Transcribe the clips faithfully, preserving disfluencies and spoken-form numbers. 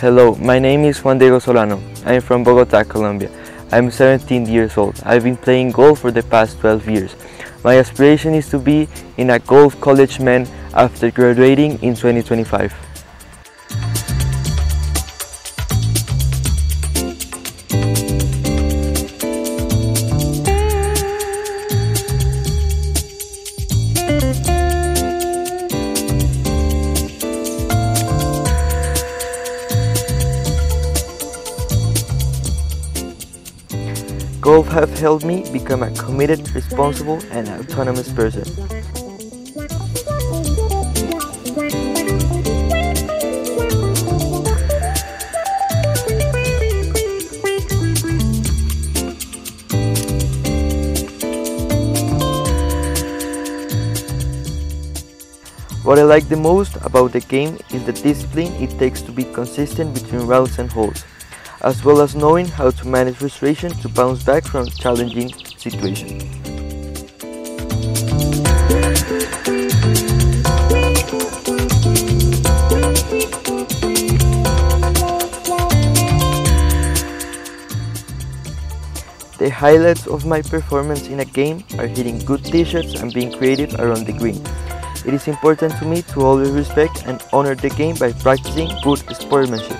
Hello, my name is Juan Diego Solano. I'm from Bogotá, Colombia. I'm seventeen years old. I've been playing golf for the past twelve years. My aspiration is to be in a golf college man after graduating in twenty twenty-five. Golf have helped me become a committed, responsible, and autonomous person. What I like the most about the game is the discipline it takes to be consistent between rounds and holes, as well as knowing how to manage frustration to bounce back from challenging situations. The highlights of my performance in a game are hitting good tee shots and being creative around the green. It is important to me to always respect and honor the game by practicing good sportsmanship.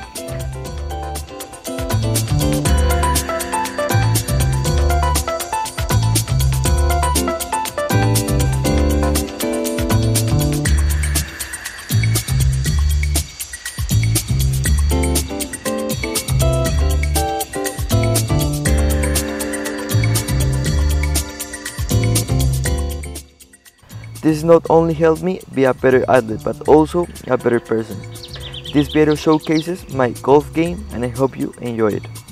This not only helped me be a better athlete, but also a better person. This video showcases my golf game and I hope you enjoy it.